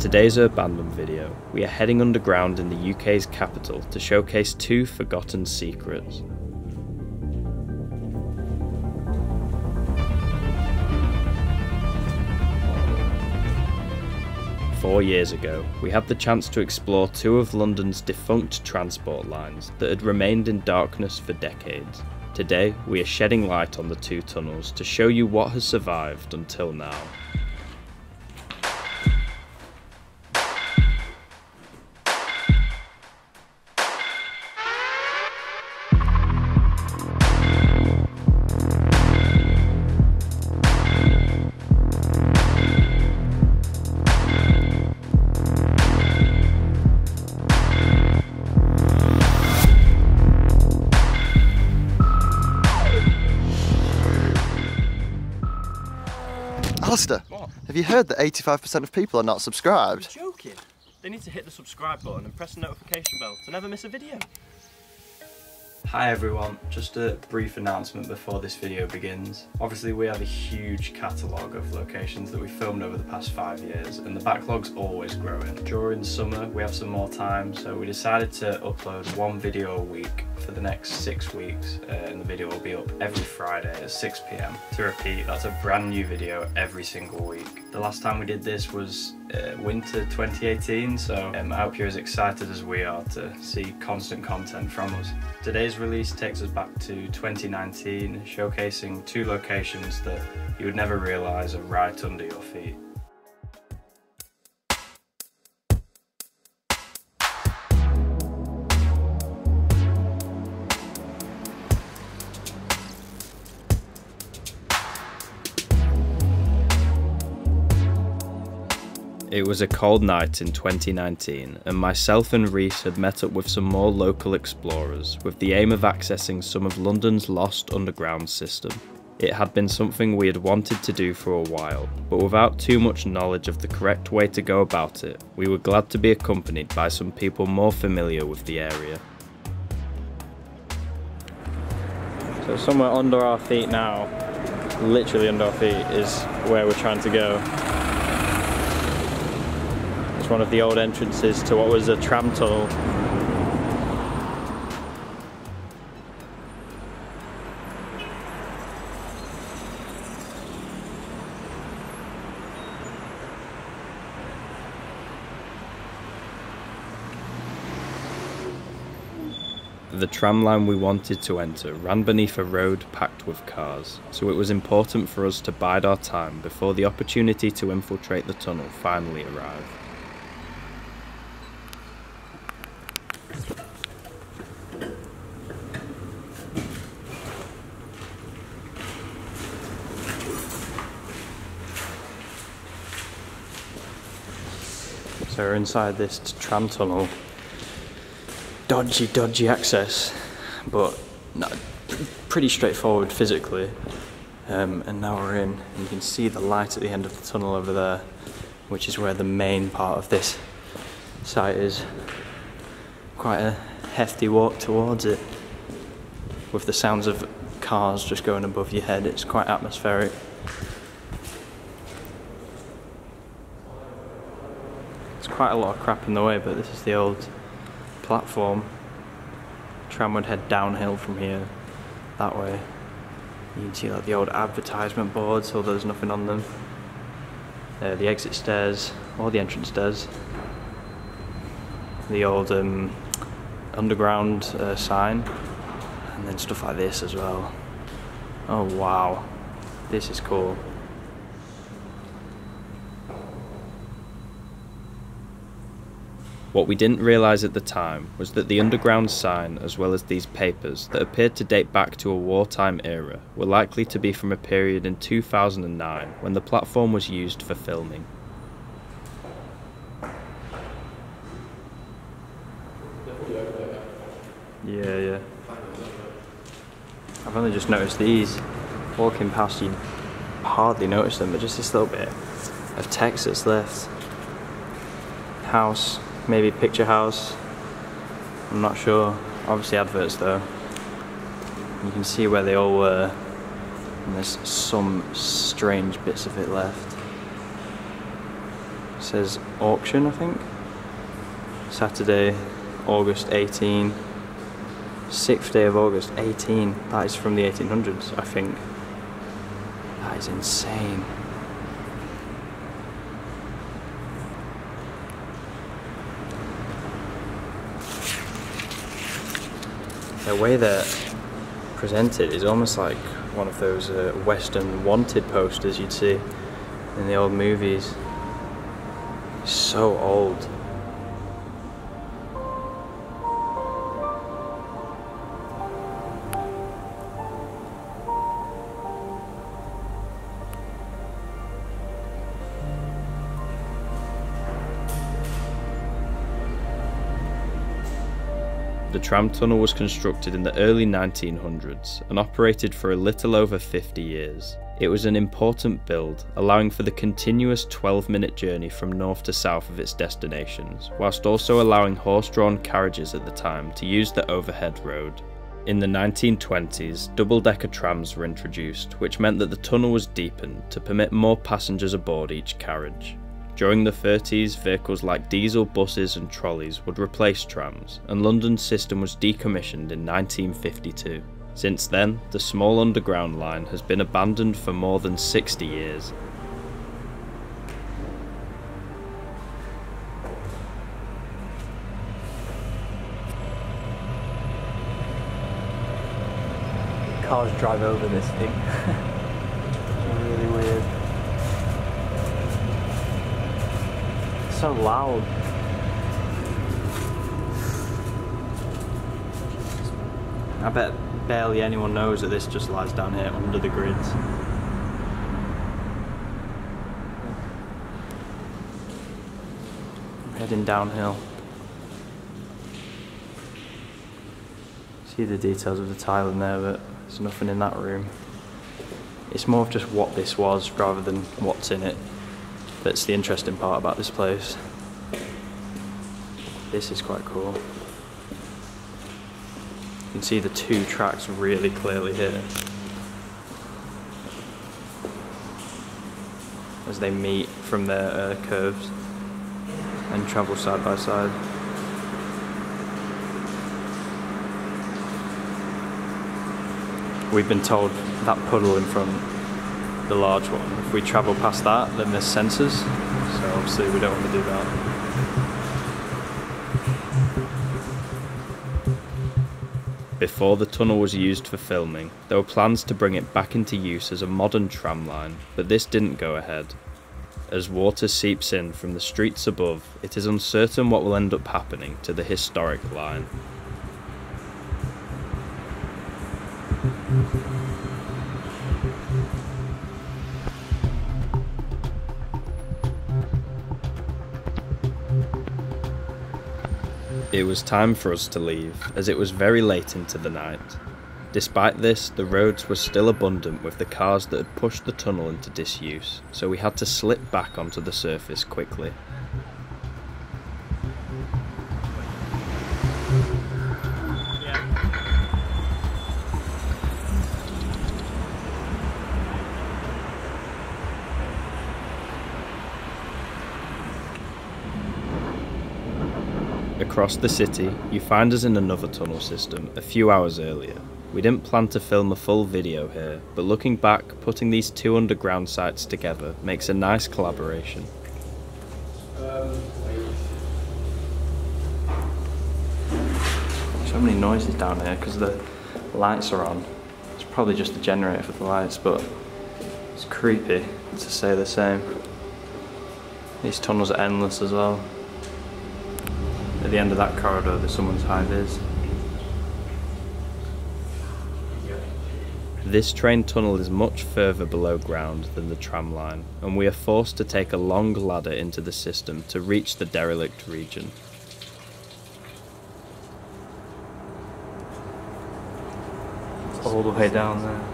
today's Urbandoned video, we are heading underground in the UK's capital to showcase two forgotten secrets. Four years ago, we had the chance to explore two of London's defunct transport lines that had remained in darkness for decades. Today, we are shedding light on the two tunnels to show you what has survived until now. Alistair, have you heard that 85% of people are not subscribed? You're joking. They need to hit the subscribe button and press the notification bell to never miss a video. Hi everyone, just a brief announcement before this video begins. Obviously we have a huge catalogue of locations that we filmed over the past 5 years and the backlog's always growing. During summer we have some more time, so we decided to upload one video a week for the next 6 weeks, and the video will be up every Friday at 6 p.m. To repeat, that's a brand new video every single week. The last time we did this was winter 2018, so I hope you're as excited as we are to see constant content from us. Today's release takes us back to 2019, showcasing two locations that you would never realise are right under your feet. It was a cold night in 2019, and myself and Reese had met up with some more local explorers with the aim of accessing some of London's lost underground system. It had been something we had wanted to do for a while, but without too much knowledge of the correct way to go about it, we were glad to be accompanied by some people more familiar with the area. So somewhere under our feet now, literally under our feet, is where we're trying to go. One of the old entrances to what was a tram tunnel. The tram line we wanted to enter ran beneath a road packed with cars, so it was important for us to bide our time before the opportunity to infiltrate the tunnel finally arrived. So we're inside this tram tunnel. Dodgy access, but pretty straightforward physically. And now we're in, and you can see the light at the end of the tunnel over there, which is where the main part of this site is. Quite a hefty walk towards it. With the sounds of cars just going above your head, it's quite atmospheric. Quite a lot of crap in the way, but this is the old platform. Tram would head downhill from here that way. You can see like the old advertisement boards, although there's nothing on them. The exit stairs, or the entrance stairs. The old underground sign, and then stuff like this as well. Oh wow, this is cool. What we didn't realise at the time was that the underground sign, as well as these papers that appeared to date back to a wartime era, were likely to be from a period in 2009 when the platform was used for filming. Yeah. I've only just noticed these. Walking past, you hardly notice them, but just this little bit of text that's left. House. Maybe picture house, I'm not sure. Obviously adverts though. You can see where they all were, and there's some strange bits of it left. It says auction, I think. Saturday, August 18. 6th day of August, 18. That is from the 1800s, I think. That is insane. The way they're presented is almost like one of those Western wanted posters you'd see in the old movies. It's so old. The tram tunnel was constructed in the early 1900s and operated for a little over 50 years. It was an important build, allowing for the continuous 12-minute journey from north to south of its destinations, whilst also allowing horse-drawn carriages at the time to use the overhead road. In the 1920s, double-decker trams were introduced, which meant that the tunnel was deepened to permit more passengers aboard each carriage. During the 30s, vehicles like diesel buses and trolleys would replace trams, and London's system was decommissioned in 1952. Since then, the small underground line has been abandoned for more than 60 years. Cars drive over this thing. It's really weird. So loud. I bet barely anyone knows that this just lies down here under the grids. I'm heading downhill. See the details of the tile in there, but there's nothing in that room. It's more of just what this was rather than what's in it. That's the interesting part about this place. This is quite cool. You can see the two tracks really clearly here as they meet from their curves and travel side by side. We've been told that puddle in front, the large one, if we travel past that, then there's sensors, so obviously we don't want to do that. Before the tunnel was used for filming, there were plans to bring it back into use as a modern tram line, but this didn't go ahead. As water seeps in from the streets above, it is uncertain what will end up happening to the historic line. It was time for us to leave, as it was very late into the night. Despite this, the roads were still abundant with the cars that had pushed the tunnel into disuse, so we had to slip back onto the surface quickly. Across the city, you find us in another tunnel system a few hours earlier. We didn't plan to film a full video here, but looking back, putting these two underground sites together makes a nice collaboration. So many noises down here because the lights are on. It's probably just the generator for the lights, but it's creepy to say the same. These tunnels are endless as well. At the end of that corridor, there's someone's high-vis. This train tunnel is much further below ground than the tram line, and we are forced to take a long ladder into the system to reach the derelict region. It's all the way down there.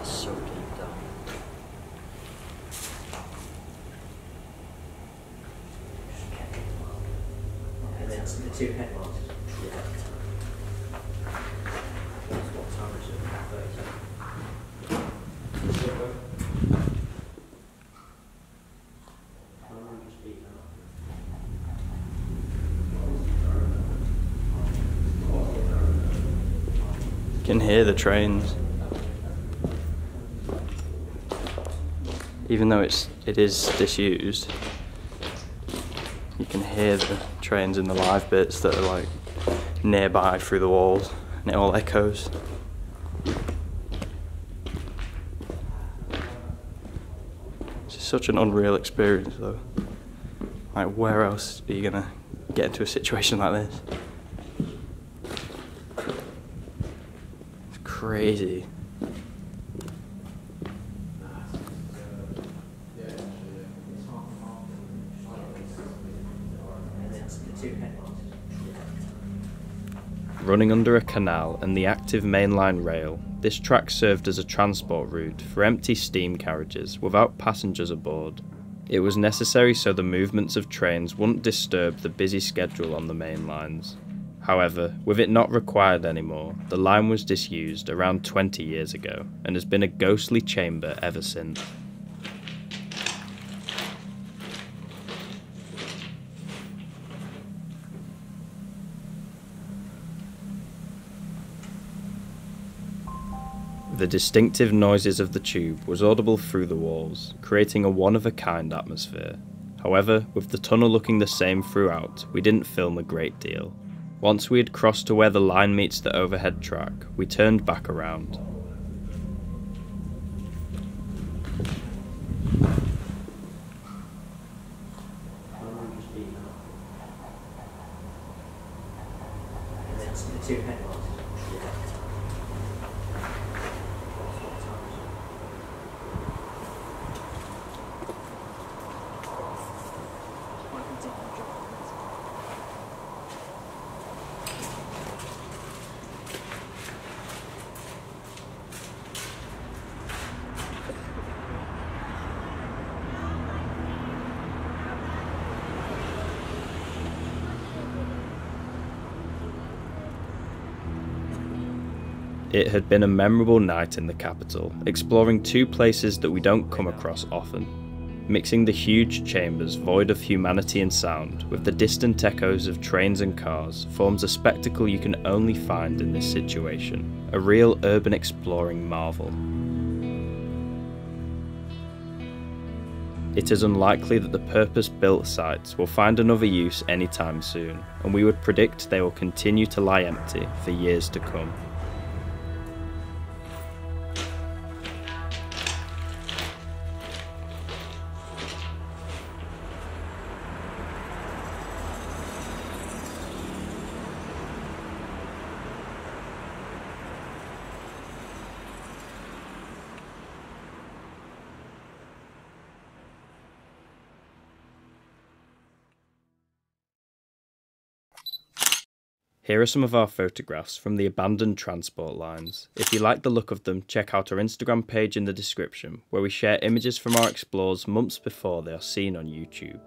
It's so deep down. Two headlights. Can hear the trains. Even though it is disused, you can hear the trains in the live bits that are like nearby through the walls, and it all echoes. It's just such an unreal experience though. Like, where else are you gonna get into a situation like this? It's crazy. Running under a canal and the active mainline rail, this track served as a transport route for empty steam carriages without passengers aboard. It was necessary so the movements of trains wouldn't disturb the busy schedule on the main lines. However, with it not required anymore, the line was disused around 20 years ago and has been a ghostly chamber ever since. The distinctive noises of the tube was audible through the walls, creating a one-of-a-kind atmosphere. However, with the tunnel looking the same throughout, we didn't film a great deal. Once we had crossed to where the line meets the overhead track, we turned back around. It had been a memorable night in the capital, exploring two places that we don't come across often, mixing the huge chambers void of humanity and sound with the distant echoes of trains and cars forms a spectacle you can only find in this situation, a real urban exploring marvel. It is unlikely that the purpose-built sites will find another use anytime soon, and we would predict they will continue to lie empty for years to come. Here are some of our photographs from the abandoned transport lines. If you like the look of them, check out our Instagram page in the description, where we share images from our explores months before they are seen on YouTube.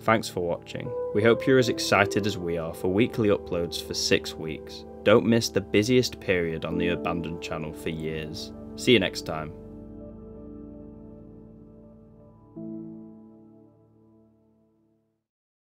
Thanks for watching. We hope you're as excited as we are for weekly uploads for 6 weeks. Don't miss the busiest period on the Urbandoned channel for years. See you next time.